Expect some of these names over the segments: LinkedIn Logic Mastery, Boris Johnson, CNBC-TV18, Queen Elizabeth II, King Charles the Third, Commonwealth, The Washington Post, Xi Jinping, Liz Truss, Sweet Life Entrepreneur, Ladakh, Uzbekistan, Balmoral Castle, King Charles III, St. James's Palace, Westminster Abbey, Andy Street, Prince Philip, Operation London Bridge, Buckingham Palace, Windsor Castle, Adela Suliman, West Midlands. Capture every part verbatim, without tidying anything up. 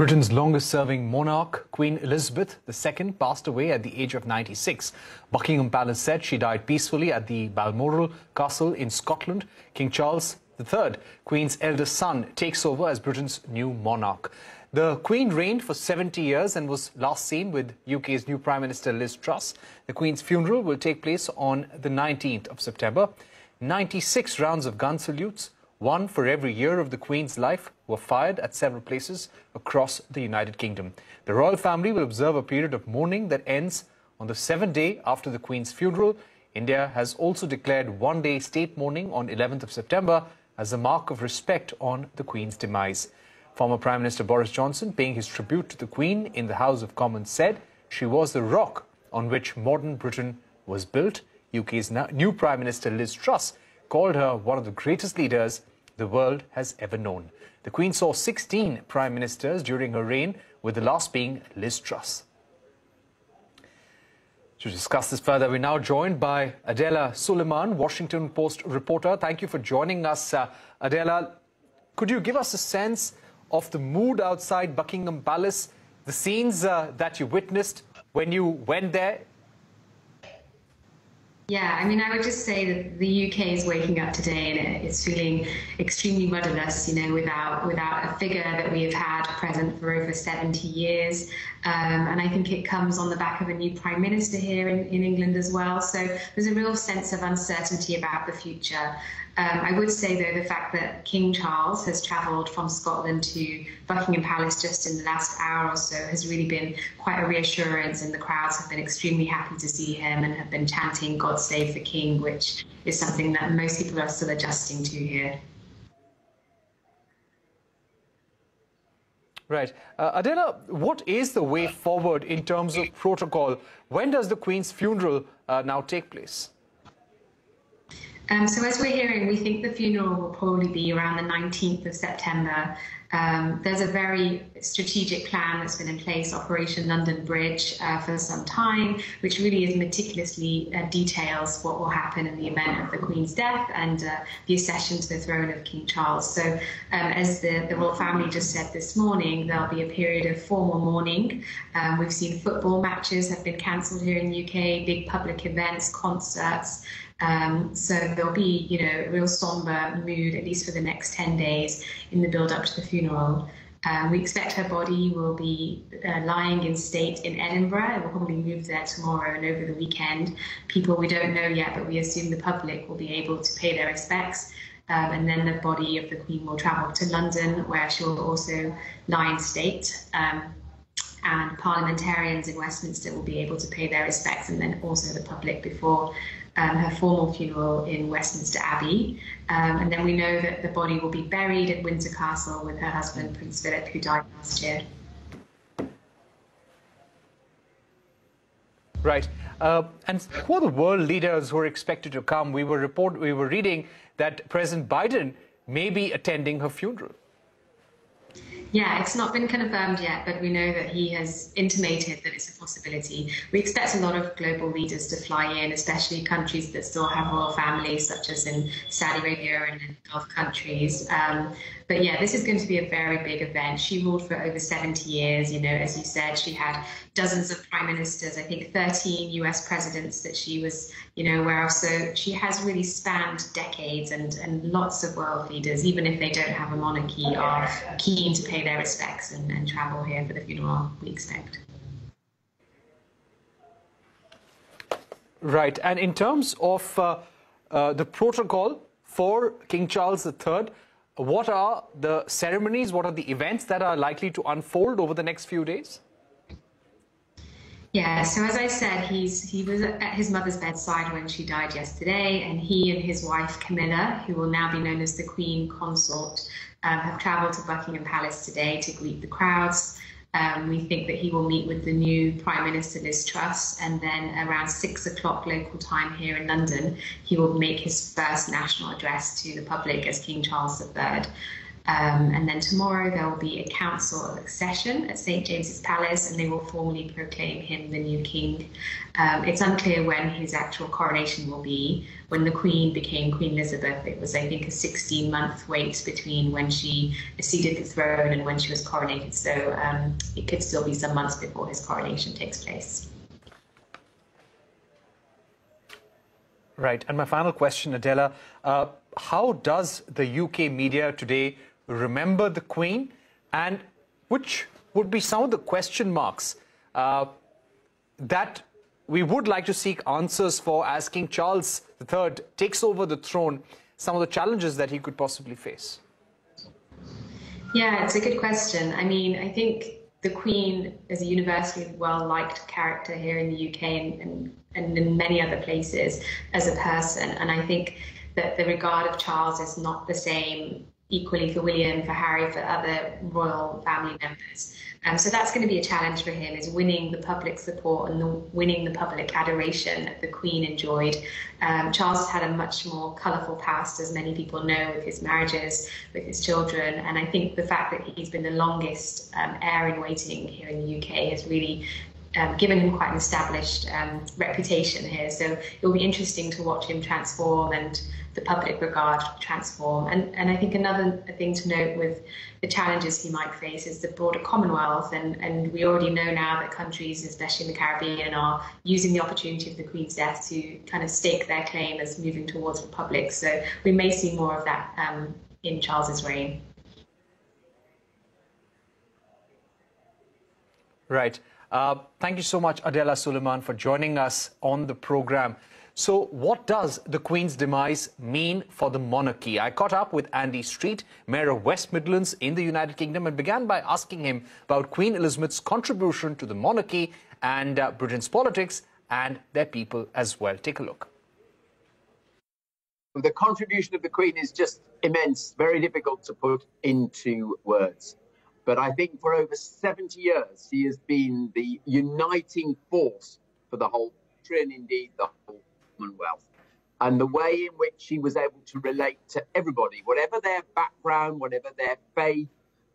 Britain's longest-serving monarch, Queen Elizabeth the Second, passed away at the age of ninety-six. Buckingham Palace said she died peacefully at the Balmoral Castle in Scotland. King Charles the Third, Queen's eldest son, takes over as Britain's new monarch. The Queen reigned for seventy years and was last seen with U K's new Prime Minister Liz Truss. The Queen's funeral will take place on the nineteenth of September. ninety-six rounds of gun salutes, one for every year of the Queen's life, were fired at several places across the United Kingdom. The royal family will observe a period of mourning that ends on the seventh day after the Queen's funeral. India has also declared one-day state mourning on eleventh of September as a mark of respect on the Queen's demise. Former Prime Minister Boris Johnson, paying his tribute to the Queen in the House of Commons, said she was the rock on which modern Britain was built. U K's new Prime Minister Liz Truss called her one of the greatest leaders the world has ever known. The Queen saw sixteen prime ministers during her reign, with the last being Liz Truss. To discuss this further, we're now joined by Adela Suliman, Washington Post reporter. Thank you for joining us, uh, Adela. Could you give us a sense of the mood outside Buckingham Palace, the scenes uh, that you witnessed when you went there? Yeah, I mean, I would just say that the U K is waking up today and it's feeling extremely rudderless, you know, without without a figure that we have had present for over seventy years. Um, and I think it comes on the back of a new Prime Minister here in, in England as well. So there's a real sense of uncertainty about the future. Um, I would say, though, the fact that King Charles has travelled from Scotland to Buckingham Palace just in the last hour or so has really been quite a reassurance, and the crowds have been extremely happy to see him and have been chanting "God Save the King," which is something that most people are still adjusting to here. Right. Uh, Adela, what is the way forward in terms of protocol? When does the Queen's funeral uh, now take place? Um, so as we're hearing, we think the funeral will probably be around the nineteenth of September. Um, there's a very strategic plan that's been in place, Operation London Bridge, uh, for some time, which really is meticulously uh, details what will happen in the event of the Queen's death and uh, the accession to the throne of King Charles. So um, as the, the royal family just said this morning, there'll be a period of formal mourning. Um, we've seen football matches have been cancelled here in the U K, big public events, concerts. Um, so there'll be, you know, a real somber mood, at least for the next ten days in the build-up to the funeral. Uh, we expect her body will be uh, lying in state in Edinburgh. It will probably move there tomorrow and over the weekend. People we don't know yet, but we assume the public will be able to pay their respects. Um, and then the body of the Queen will travel to London, where she will also lie in state. Um, and parliamentarians in Westminster will be able to pay their respects, and then also the public, before Um, her formal funeral in Westminster Abbey. Um, and then we know that the body will be buried at Windsor Castle with her husband, Prince Philip, who died last year. Right. Uh, and who are the world leaders who are expected to come? We were, report we were reading that President Biden may be attending her funeral. Yeah, it's not been confirmed yet, but we know that he has intimated that it's a possibility. We expect a lot of global leaders to fly in, especially countries that still have royal families, such as in Saudi Arabia and in Gulf countries. Um, but yeah, this is going to be a very big event. She ruled for over seventy years. You know, as you said, she had dozens of prime ministers, I think thirteen U S presidents that she was, you know, aware of. So she has really spanned decades, and, and lots of world leaders, even if they don't have a monarchy, are keen to pay their respects and, and travel here for the funeral, we expect. Right. And in terms of uh, uh, the protocol for King Charles the Third, what are the ceremonies, what are the events that are likely to unfold over the next few days? Yeah, so as I said, he's he was at his mother's bedside when she died yesterday, and he and his wife Camilla, who will now be known as the Queen Consort, um, have travelled to Buckingham Palace today to greet the crowds. Um, we think that he will meet with the new Prime Minister Liz Truss, and then around six o'clock local time here in London, he will make his first national address to the public as King Charles the Third. Um, and then tomorrow there will be a council of accession at Saint James's Palace, and they will formally proclaim him the new king. Um, it's unclear when his actual coronation will be. When the Queen became Queen Elizabeth, it was, I think, a sixteen-month wait between when she acceded the throne and when she was coronated. So um, it could still be some months before his coronation takes place. Right. And my final question, Adela, uh, how does the U K media today remember the Queen, and which would be some of the question marks uh, that we would like to seek answers for as King Charles the Third takes over the throne, some of the challenges that he could possibly face? Yeah, it's a good question. I mean, I think the Queen is a universally well-liked character here in the U K and, and, and in many other places as a person. And I think that the regard of Charles is not the same equally for William, for Harry, for other royal family members. Um, so that's going to be a challenge for him, is winning the public support and the, winning the public adoration that the Queen enjoyed. Um, Charles had a much more colourful past, as many people know, with his marriages, with his children. And I think the fact that he's been the longest um, heir in waiting here in the U K has really um, given him quite an established um, reputation here. So it will be interesting to watch him transform and the public regard transform. And, and I think another thing to note with the challenges he might face is the broader Commonwealth. And, and we already know now that countries, especially in the Caribbean, are using the opportunity of the Queen's death to kind of stake their claim as moving towards republics. So we may see more of that um, in Charles's reign. Right. Uh, thank you so much, Adela Suliman, for joining us on the programme. So what does the Queen's demise mean for the monarchy? I caught up with Andy Street, Mayor of West Midlands in the United Kingdom, and began by asking him about Queen Elizabeth's contribution to the monarchy and uh, Britain's politics and their people as well. Take a look. The contribution of the Queen is just immense, very difficult to put into words. But I think for over seventy years, she has been the uniting force for the whole country and indeed the whole Commonwealth, and the way in which she was able to relate to everybody, whatever their background, whatever their faith,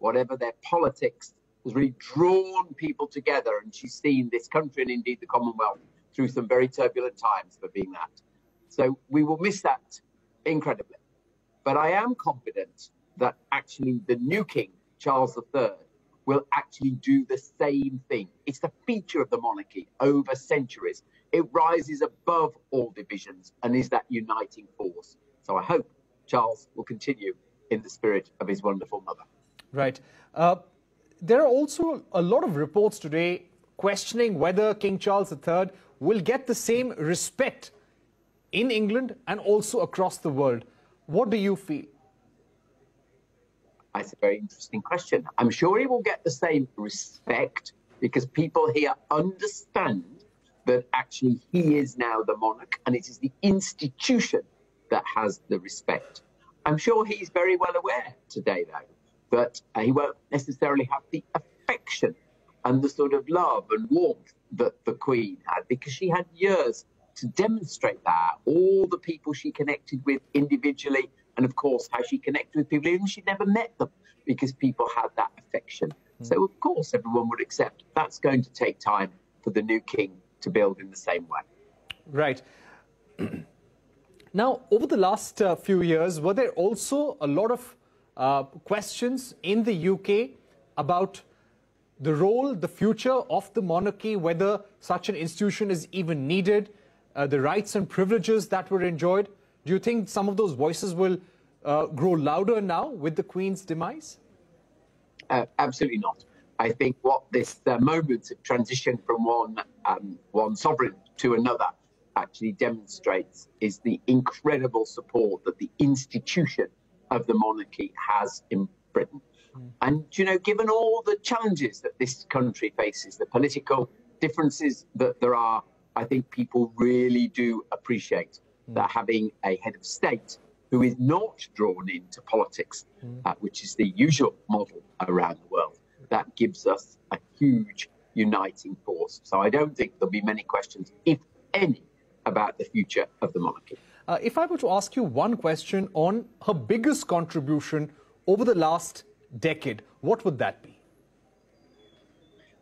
whatever their politics, has really drawn people together. And she's seen this country and indeed the Commonwealth through some very turbulent times for being that. So we will miss that incredibly. But I am confident that actually the new King, Charles the Third, will actually do the same thing. It's the feature of the monarchy over centuries. It rises above all divisions and is that uniting force. So I hope Charles will continue in the spirit of his wonderful mother. Right. Uh, there are also a lot of reports today questioning whether King Charles the Third will get the same respect in England and also across the world. What do you feel? That's a very interesting question. I'm sure he will get the same respect because people here understand that actually he is now the monarch and it is the institution that has the respect. I'm sure he's very well aware today, though, that uh, he won't necessarily have the affection and the sort of love and warmth that the Queen had, because she had years to demonstrate that. All the people she connected with individually, and of course how she connected with people even she'd never met them, because people had that affection. Mm. So of course everyone would accept that's going to take time for the new King to build in the same way. Right. Now, over the last uh, few years, were there also a lot of uh, questions in the U K about the role, the future of the monarchy, whether such an institution is even needed, uh, the rights and privileges that were enjoyed? Do you think some of those voices will uh, grow louder now with the Queen's demise? Uh, absolutely not. I think what this uh, moment of transition from one, um, one sovereign to another actually demonstrates is the incredible support that the institution of the monarchy has in Britain. Mm. And, you know, given all the challenges that this country faces, the political differences that there are, I think people really do appreciate mm. that having a head of state who is not drawn into politics, mm. uh, which is the usual model around the world, that gives us a huge uniting force. So I don't think there'll be many questions, if any, about the future of the monarchy. Uh, if I were to ask you one question on her biggest contribution over the last decade, what would that be?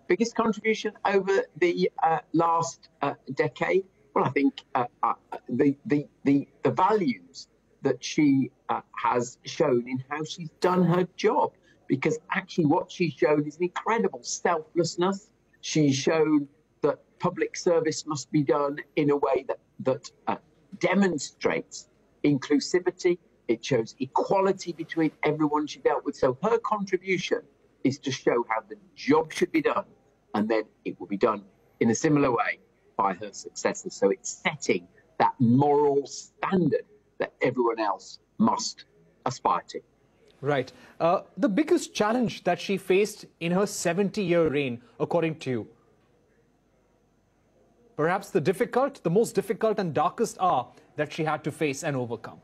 Biggest contribution over the uh, last uh, decade? Well, I think uh, uh, the, the, the, the values that she uh, has shown in how she's done her job, because actually what she's shown is an incredible selflessness. She's shown that public service must be done in a way that, that uh, demonstrates inclusivity. It shows equality between everyone she dealt with. So her contribution is to show how the job should be done, and then it will be done in a similar way by her successors. So it's setting that moral standard that everyone else must aspire to. Right. Uh, the biggest challenge that she faced in her seventy-year reign, according to you? Perhaps the difficult, the most difficult and darkest hour that she had to face and overcome.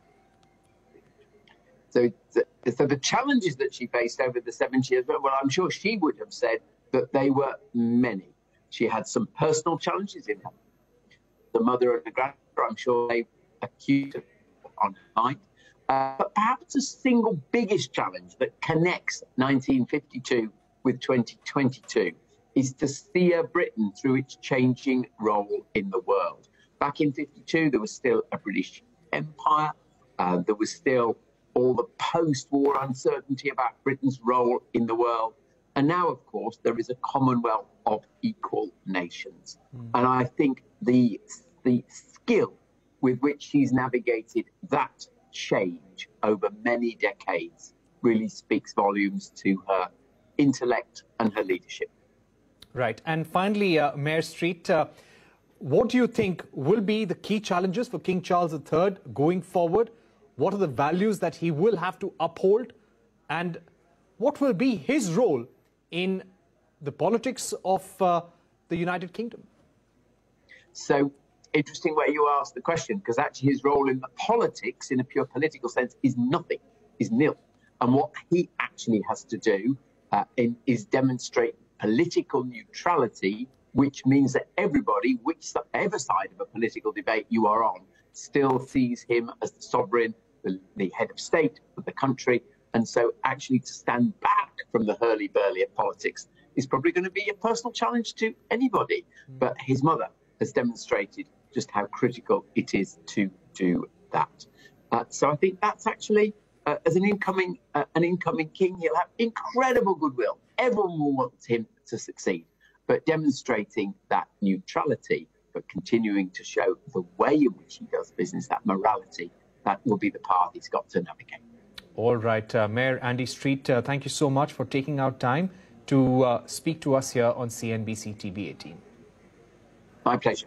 So, so the challenges that she faced over the seventy years, well, I'm sure she would have said that they were many. She had some personal challenges in her. The mother and the grandmother, I'm sure they were acute on her mind. Uh, but perhaps the single biggest challenge that connects nineteen fifty-two with twenty twenty-two is to steer Britain through its changing role in the world. Back in fifty-two, there was still a British Empire. Uh, there was still all the post-war uncertainty about Britain's role in the world. And now, of course, there is a Commonwealth of equal nations. Mm. And I think the, the skill with which she's navigated that change over many decades really speaks volumes to her intellect and her leadership. Right. And finally, uh, Mayor Street, uh, what do you think will be the key challenges for King Charles the Third going forward? What are the values that he will have to uphold? And what will be his role in the politics of uh, the United Kingdom? So, interesting way you asked the question, because actually his role in the politics, in a pure political sense, is nothing, is nil. And what he actually has to do uh, in, is demonstrate political neutrality, which means that everybody, whichever side of a political debate you are on, still sees him as the sovereign, the, the head of state of the country. And so actually to stand back from the hurly-burly of politics is probably going to be a personal challenge to anybody. But his mother has demonstrated just how critical it is to do that. Uh, so I think that's actually, uh, as an incoming, uh, an incoming king, he'll have incredible goodwill. Everyone will want him to succeed. But demonstrating that neutrality, but continuing to show the way in which he does business, that morality, that will be the path he's got to navigate. All right, uh, Mayor Andy Street, uh, thank you so much for taking out time to uh, speak to us here on C N B C T V eighteen. My pleasure.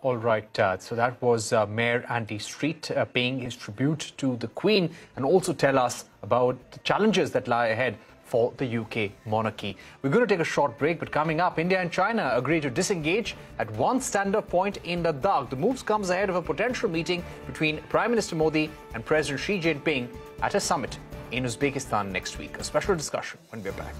All right, uh, so that was uh, Mayor Andy Street uh, paying his tribute to the Queen and also tell us about the challenges that lie ahead for the U K monarchy. We're going to take a short break, but coming up, India and China agree to disengage at one standard point in Ladakh. The move comes ahead of a potential meeting between Prime Minister Modi and President Xi Jinping at a summit in Uzbekistan next week. A special discussion when we're back.